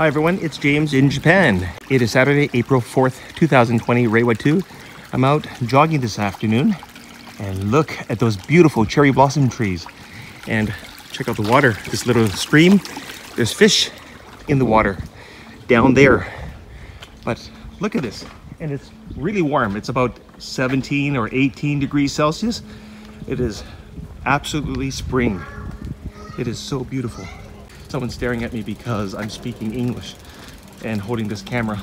Hi everyone, it's James in Japan. It is Saturday, April 4th, 2020, Reiwa 2. I'm out jogging this afternoon and look at those beautiful cherry blossom trees. And check out the water, this little stream. There's fish in the water down there. But look at this, and it's really warm. It's about 17 or 18 degrees Celsius. It is absolutely spring. It is so beautiful. Someone's staring at me because I'm speaking English and holding this camera.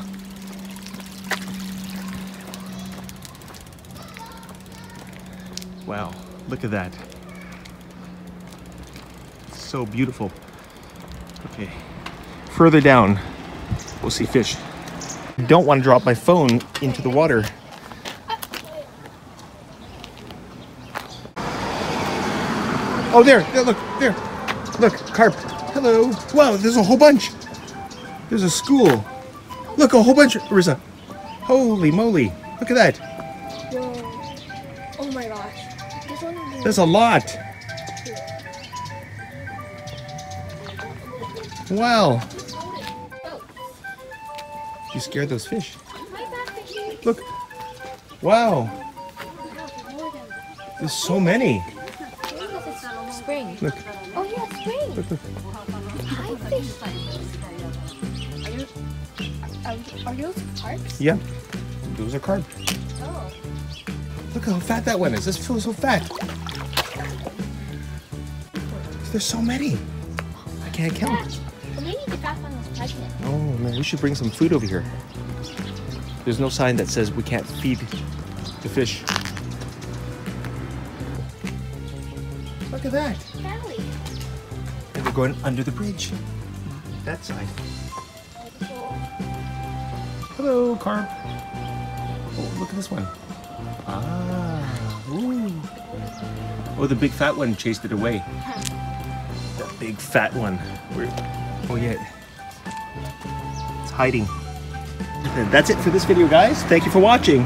Wow, look at that. It's so beautiful. Okay, further down, we'll see fish. I don't want to drop my phone into the water. Oh, there, look, there. Look, carp. Hello. Wow, there's a whole bunch. There's a school. Look, a whole bunch, Arisa. Holy moly. Look at that. Whoa. Oh my gosh. There's a lot. Wow. You scared those fish. Look. Wow. There's so many. Spring. Look. Oh yeah, spring. Look. Hi, fish. Are those carps? Yeah, those are carp. Oh. Look how fat that one is. This feels so fat. There's so many. I can't count. Well, maybe the fat one was pregnant. Oh man, we should bring some food over here. There's no sign that says we can't feed the fish. Look at that. Valley. And we're going under the bridge. That side. Hello, carp. Oh, look at this one. Ah. Ooh. Oh, the big fat one chased it away. The big fat one. Oh, yeah. It's hiding. And that's it for this video, guys. Thank you for watching.